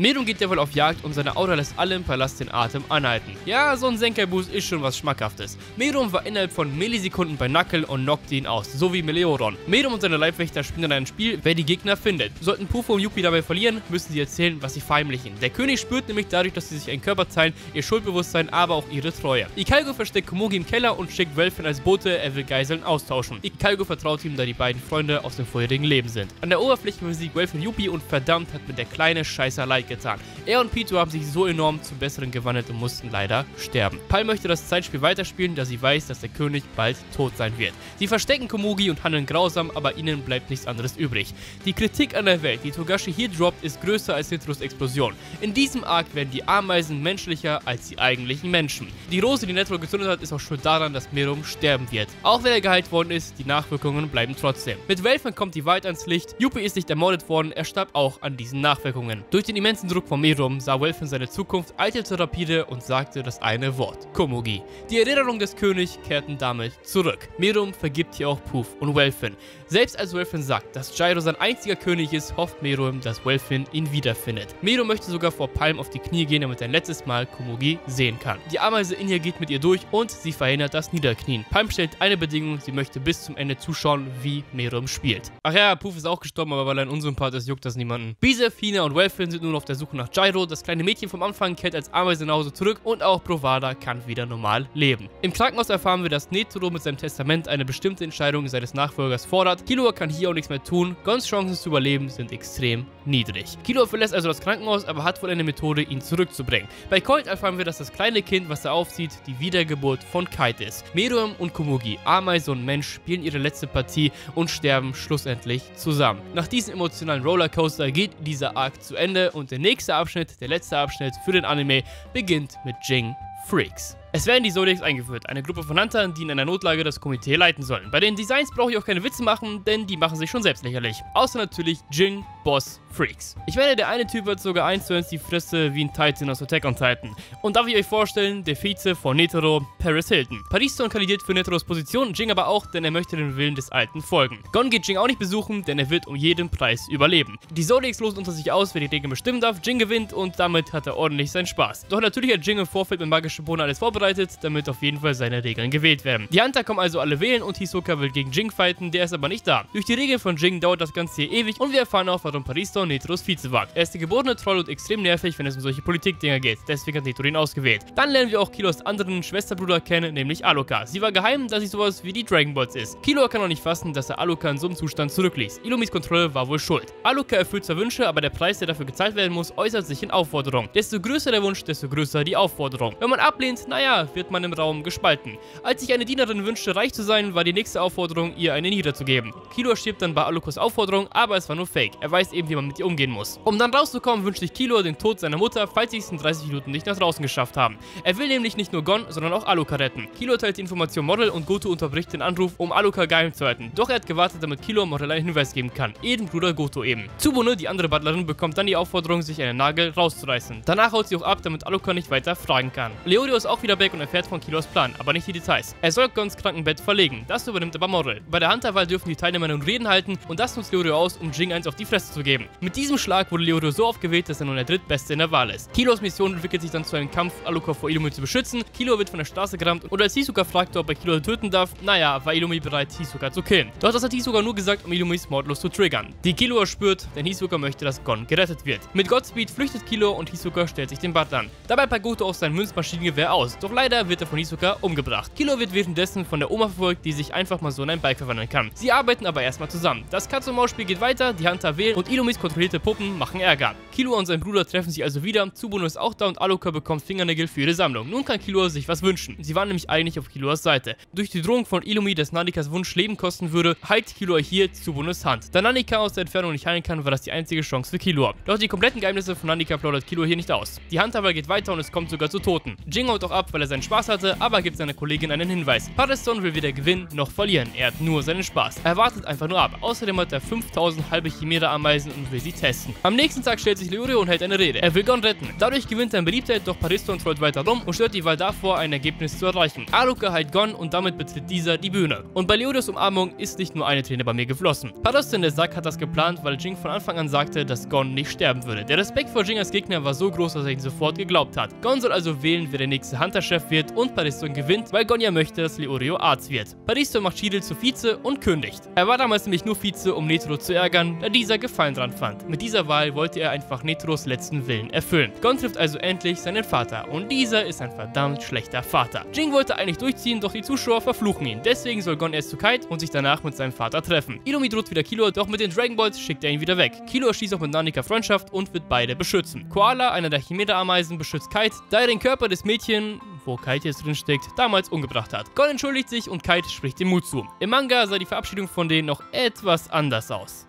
Meruem geht derweil auf Jagd und seine Aura lässt alle im Palast den Atem anhalten. Ja, so ein Senkai-Boost ist schon was Schmackhaftes. Meruem war innerhalb von Millisekunden bei Knuckle und knockte ihn aus, so wie Meleoron. Meruem und seine Leibwächter spielen dann ein Spiel, wer die Gegner findet. Sollten Pouf und Youpi dabei verlieren, müssen sie erzählen, was sie verheimlichen. Der König spürt nämlich dadurch, dass sie sich einen Körper teilen, ihr Schuldbewusstsein, aber auch ihre Treue. Ikalgo versteckt Komugi im Keller und schickt Welfin als Bote, er will Geiseln austauschen. Ikalgo vertraut ihm, da die beiden Freunde aus dem vorherigen Leben sind. An der Oberfläche besiegt Welfin Youpi und verdammt hat mir der kleine Scheißer leid getan. Er und Pitou haben sich so enorm zu Besseren gewandelt und mussten leider sterben. Pal möchte das Zeitspiel weiterspielen, da sie weiß, dass der König bald tot sein wird. Sie verstecken Komugi und handeln grausam, aber ihnen bleibt nichts anderes übrig. Die Kritik an der Welt, die Togashi hier droppt, ist größer als Citrus Explosion. In diesem Arc werden die Ameisen menschlicher als die eigentlichen Menschen. Die Rose, die Netero gezündet hat, ist auch schuld daran, dass Meruem sterben wird. Auch wenn er geheilt worden ist, die Nachwirkungen bleiben trotzdem. Mit Welfin kommt die Wahrheit ans Licht, Youpi ist nicht ermordet worden, er starb auch an diesen Nachwirkungen. Durch den immensen Druck von Meruem sah Welfin seine Zukunft, eilte rapide und sagte das eine Wort: Komugi. Die Erinnerungen des Königs kehrten damit zurück. Meruem vergibt hier auch Pouf und Welfin. Selbst als Welfin sagt, dass Gyro sein einziger König ist, hofft Meruem, dass Welfin ihn wiederfindet. Meruem möchte sogar vor Palm auf die Knie gehen, damit er ein letztes Mal Komugi sehen kann. Die Ameise in ihr geht mit ihr durch und sie verhindert das Niederknien. Palm stellt eine Bedingung, sie möchte bis zum Ende zuschauen, wie Meruem spielt. Ach ja, Pouf ist auch gestorben, aber weil er ein Unsympath ist, juckt das niemanden. Bizeff, Fina und Welfin sind nun auf der Suche nach Gyro. Das kleine Mädchen vom Anfang kehrt als Ameise nach Hause zurück und auch Brovada kann wieder normal leben. Im Krankenhaus erfahren wir, dass Netero mit seinem Testament eine bestimmte Entscheidung seines Nachfolgers fordert. Killua kann hier auch nichts mehr tun. Gons Chancen zu überleben sind extrem niedrig. Killua verlässt also das Krankenhaus, aber hat wohl eine Methode, ihn zurückzubringen. Bei Colt erfahren wir, dass das kleine Kind, was er aufzieht, die Wiedergeburt von Kite ist. Meruem und Komugi, Ameise und Mensch, spielen ihre letzte Partie und sterben schlussendlich zusammen. Nach diesem emotionalen Rollercoaster geht dieser Arc zu Ende und der nächste Abschnitt, der letzte Abschnitt für den Anime, beginnt mit Jing Freaks. Es werden die Zodiacs eingeführt, eine Gruppe von Huntern, die in einer Notlage das Komitee leiten sollen. Bei den Designs brauche ich auch keine Witze machen, denn die machen sich schon selbst lächerlich. Außer natürlich Jing Boss Freaks. Ich meine, der eine Typ hat sogar eins zu eins die Fresse wie ein Titan aus Attack on Titan. Und darf ich euch vorstellen, der Vize von Netero, Paris Hilton. Pariston kandidiert für Neteros Position, Jing aber auch, denn er möchte dem Willen des Alten folgen. Gon geht Jing auch nicht besuchen, denn er wird um jeden Preis überleben. Die Zodiacs losen unter sich aus, wer die Regeln bestimmen darf. Jing gewinnt und damit hat er ordentlich seinen Spaß. Doch natürlich hat Jing im Vorfeld mit magischen Bohnen alles vorbereitet, damit auf jeden Fall seine Regeln gewählt werden. Die Hunter kommen also alle wählen und Hisoka will gegen Jing fighten, der ist aber nicht da. Durch die Regeln von Jing dauert das Ganze hier ewig und wir erfahren auch, warum Pariston Neteros Vize war. Er ist der geborene Troll und extrem nervig, wenn es um solche Politikdinger geht, deswegen hat Netero ihn ausgewählt. Dann lernen wir auch Kilos anderen Schwesterbruder kennen, nämlich Aloka. Sie war geheim, dass sie sowas wie die Dragon Balls ist. Kilo kann auch nicht fassen, dass er Aloka in so einem Zustand zurückließ. Ilumis Kontrolle war wohl schuld. Aloka erfüllt zwar Wünsche, aber der Preis, der dafür gezahlt werden muss, äußert sich in Aufforderung. Desto größer der Wunsch, desto größer die Aufforderung. Wenn man ablehnt, naja, wird man im Raum gespalten. Als sich eine Dienerin wünschte, reich zu sein, war die nächste Aufforderung, ihr eine niederzugeben. Kilo stirbt dann bei Alokos Aufforderung, aber es war nur Fake. Er weiß eben, wie man mit ihr umgehen muss. Um dann rauszukommen, wünscht sich Kilo den Tod seiner Mutter, falls sie es in 30 Minuten nicht nach draußen geschafft haben. Er will nämlich nicht nur Gon, sondern auch Aloka retten. Kilo teilt die Information Morel und Goto unterbricht den Anruf, um Aloka geheim zu halten. Doch er hat gewartet, damit Kilo Morel einen Hinweis geben kann. Eben Bruder Goto eben. Tsubone, die andere Butlerin, bekommt dann die Aufforderung, sich einen Nagel rauszureißen. Danach haut sie auch ab, damit Aloka nicht weiter fragen kann. Leorio ist auch wieder weg und erfährt von Kilos Plan, aber nicht die Details. Er soll Gons Krankenbett verlegen, das übernimmt aber Morel. Bei der Hunterwahl dürfen die Teilnehmer nun Reden halten und das nutzt Leorio aus, um Jing eins auf die Fresse zu geben. Mit diesem Schlag wurde Leorio so aufgewählt, dass er nun der Drittbeste in der Wahl ist. Kilos Mission entwickelt sich dann zu einem Kampf, Aloka vor Illumi zu beschützen. Kilo wird von der Straße gerammt und als Hisoka fragte, ob er Kilo töten darf, naja, war Illumi bereit, Hisoka zu killen. Doch das hat Hisoka nur gesagt, um Illumis mordlos zu triggern. Die Kilo spürt, denn Hisoka möchte, dass Gon gerettet wird. Mit Godspeed flüchtet Kilo und Hisoka stellt sich den Butler an. Dabei packt Goto auf sein Münzmaschinengewehr aus. Doch Doch leider wird er von Hisoka umgebracht. Kilo wird währenddessen von der Oma verfolgt, die sich einfach mal so in ein Bike verwandeln kann. Sie arbeiten aber erstmal zusammen. Das Katz-und-Maus-Spiel geht weiter, die Hunter wählen und Ilumis kontrollierte Puppen machen Ärger. Kilo und sein Bruder treffen sich also wieder, Tsubono ist auch da und Aloka bekommt Fingernägel für ihre Sammlung. Nun kann Killua sich was wünschen. Sie waren nämlich eigentlich auf Killuas Seite. Durch die Drohung von Illumi, dass Nanikas Wunsch Leben kosten würde, heilt Killua hier Tsubonos Hand. Da Nanika aus der Entfernung nicht heilen kann, war das die einzige Chance für Killua. Doch die kompletten Geheimnisse von Nanika plaudert Killua hier nicht aus. Die Hand aber geht weiter und es kommt sogar zu Toten. Jing haut auch ab, weil er seinen Spaß hatte, aber gibt seiner Kollegin einen Hinweis. Paddeston will weder gewinnen noch verlieren. Er hat nur seinen Spaß. Er wartet einfach nur ab. Außerdem hat er 5000 halbe Chimera-Ameisen und will sie testen. Am nächsten Tag stellt sich Leorio und hält eine Rede. Er will Gon retten. Dadurch gewinnt er in Beliebtheit, doch Paddeston trollt weiter rum und stört die Wahl davor, ein Ergebnis zu erreichen. Aruka heilt Gon und damit betritt dieser die Bühne. Und bei Leorios Umarmung ist nicht nur eine Träne bei mir geflossen. Paddeston der Sack hat das geplant, weil Jing von Anfang an sagte, dass Gon nicht sterben würde. Der Respekt vor Jing als Gegner war so groß, dass er ihn sofort geglaubt hat. Gon soll also wählen, wer der nächste Hunter-Chef wird und Paddeston gewinnt, weil Gon ja möchte, dass Leorio Arzt wird. Paddeston macht Shirl zu Vize und kündigt. Er war damals nämlich nur Vize, um Netero zu ärgern, da dieser Gefallen dran fand. Mit dieser Wahl wollte er einfach Neteros letzten Willen erfüllen. Gon trifft also endlich seinen Vater und dieser ist ein verdammt schlechter Vater. Jing wollte eigentlich durchziehen, doch die Zuschauer verfluchen ihn. Deswegen soll Gon erst zu Kite und sich danach mit seinem Vater treffen. Illumi droht wieder Killua, doch mit den Dragon Balls schickt er ihn wieder weg. Killua schließt auch mit Nanika Freundschaft und wird beide beschützen. Koala, einer der Chimera-Ameisen, beschützt Kite, da er den Körper des Mädchens, wo Kite jetzt drin steckt, damals umgebracht hat. Gon entschuldigt sich und Kite spricht dem Mut zu. Im Manga sah die Verabschiedung von denen noch etwas anders aus.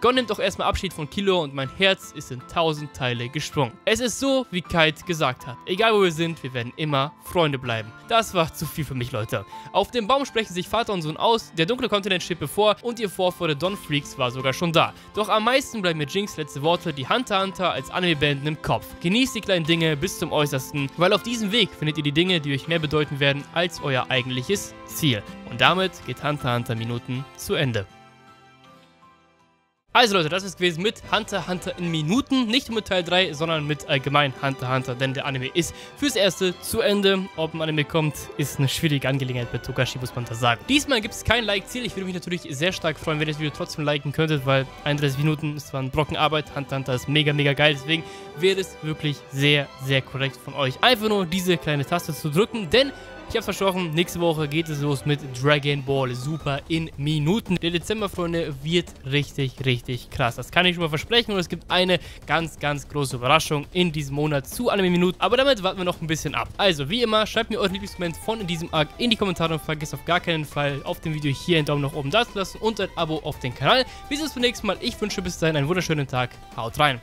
Gon nimmt doch erstmal Abschied von Killua und mein Herz ist in 1000 Teile gesprungen. Es ist so, wie Kite gesagt hat. Egal wo wir sind, wir werden immer Freunde bleiben. Das war zu viel für mich, Leute. Auf dem Baum sprechen sich Vater und Sohn aus, der dunkle Kontinent steht bevor und ihr Vorfreude Don Freaks war sogar schon da. Doch am meisten bleiben mir Jinx letzte Worte, die Hunter x Hunter als Anime-Band im Kopf. Genießt die kleinen Dinge bis zum Äußersten, weil auf diesem Weg findet ihr die Dinge, die euch mehr bedeuten werden als euer eigentliches Ziel. Und damit geht Hunter x Hunter Minuten zu Ende. Also Leute, das ist gewesen mit Hunter x Hunter in Minuten, nicht nur mit Teil 3, sondern mit allgemein Hunter x Hunter, denn der Anime ist fürs Erste zu Ende. Ob ein Anime kommt, ist eine schwierige Angelegenheit bei Togashi, muss man das sagen. Diesmal gibt es kein Like-Ziel, ich würde mich natürlich sehr stark freuen, wenn ihr das Video trotzdem liken könntet, weil 31 Minuten ist zwar ein Brocken Arbeit, Hunter x Hunter ist mega, mega geil, deswegen wäre es wirklich sehr, sehr korrekt von euch, einfach nur diese kleine Taste zu drücken, denn ich hab's versprochen, nächste Woche geht es los mit Dragon Ball Super in Minuten. Der Dezember, Freunde, wird richtig, richtig krass. Das kann ich schon mal versprechen und es gibt eine ganz, ganz große Überraschung in diesem Monat zu Anime Minuten. Aber damit warten wir noch ein bisschen ab. Also, wie immer, schreibt mir euren Lieblingsmoment von diesem Arc in die Kommentare und vergesst auf gar keinen Fall auf dem Video hier einen Daumen nach oben da zu lassen und ein Abo auf den Kanal. Wir sehen uns beim nächsten Mal. Ich wünsche bis dahin einen wunderschönen Tag. Haut rein!